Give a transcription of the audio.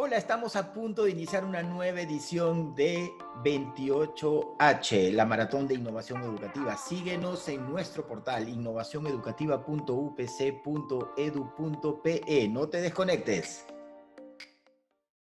Hola, estamos a punto de iniciar una nueva edición de 28H, la Maratón de Innovación Educativa. Síguenos en nuestro portal innovacioneducativa.upc.edu.pe. No te desconectes.